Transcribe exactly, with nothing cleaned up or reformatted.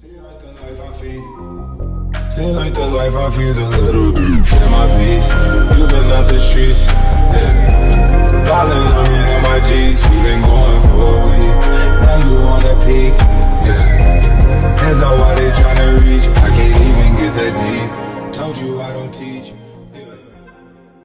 Seems like the life I feed. Seems like the life I feed's a little dude. In my V's, you been out the streets. Yeah. Ballin', I mean, in my G's. We been going for a week. Now you on the peak. Yeah. Hands out while they tryna reach. I can't even get that deep. Told you I don't teach.